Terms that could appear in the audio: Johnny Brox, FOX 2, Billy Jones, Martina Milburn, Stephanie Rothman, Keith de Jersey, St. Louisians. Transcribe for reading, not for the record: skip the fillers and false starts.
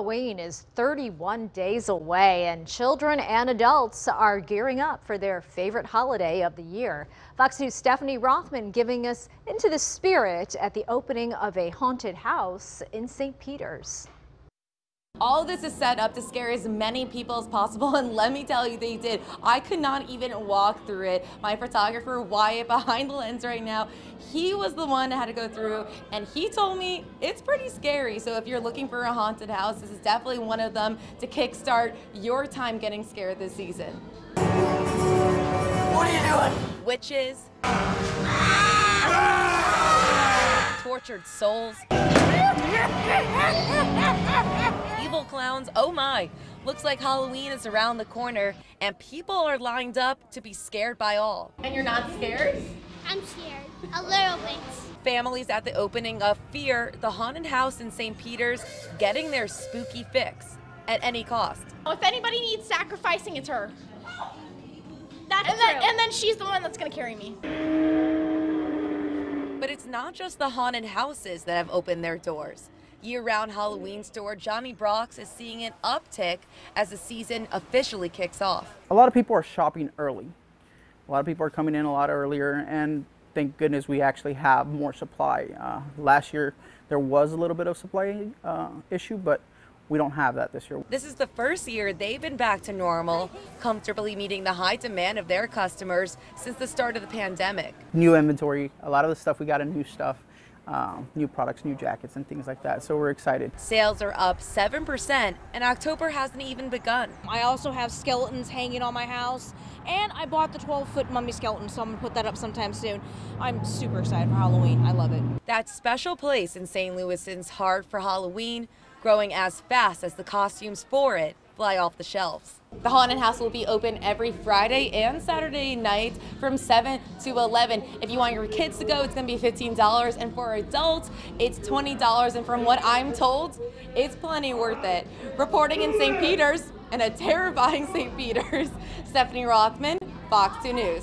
Halloween is 31 days away, and children and adults are gearing up for their favorite holiday of the year. Fox News' Stephanie Rothman giving us into the spirit at the opening of a haunted house in St. Peter's. All this is set up to scare as many people as possible, and let me tell you, they did. I could not even walk through it. My photographer, Wyatt, behind the lens right now, he was the one that had to go through, and he told me it's pretty scary. So if you're looking for a haunted house, this is definitely one of them to kickstart your time getting scared this season. What are you doing? Witches. Tortured souls. Evil clowns, oh my. Looks like Halloween is around the corner and people are lined up to be scared by all. And you're not scared? I'm scared, a little bit. Families at the opening of Fear, the haunted house in St. Peter's, getting their spooky fix at any cost. If anybody needs sacrificing, it's her. That's true. And then she's the one that's gonna carry me. But it's not just the haunted houses that have opened their doors. Year-round Halloween store Johnny Brox is seeing an uptick as the season officially kicks off. A lot of people are shopping early. A lot of people are coming in a lot earlier, and thank goodness we actually have more supply. Last year there was a little bit of supply issue, but we don't have that this year. This is the first year they've been back to normal, comfortably meeting the high demand of their customers since the start of the pandemic. New inventory, a lot of the stuff we got in new stuff, new products, new jackets and things like that, so we're excited. Sales are up 7% and October hasn't even begun. I also have skeletons hanging on my house, and I bought the 12-foot mummy skeleton, so I'm gonna put that up sometime soon. I'm super excited for Halloween, I love it. That special place in St. Louisian's heart for Halloween, growing as fast as the costumes for it fly off the shelves. The haunted house will be open every Friday and Saturday night from 7 to 11. If you want your kids to go, it's gonna be $15, and for adults, it's $20, and from what I'm told, it's plenty worth it. Reporting in St. Peter's, and a terrifying St. Peter's, Stephanie Rothman, Fox 2 News.